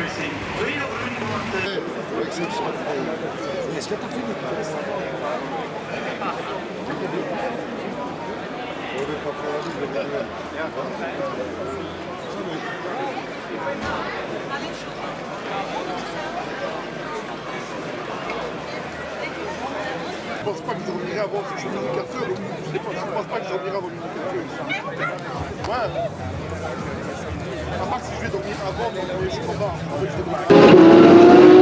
Est-ce que tu as fait des passes? Je pense pas que j'oublierai avant ce chemin de 4 heures, je pense pas que j'oublierai avant une 4 heures. Ouais. À part si je vais dormir avant, mais je ne crois pas.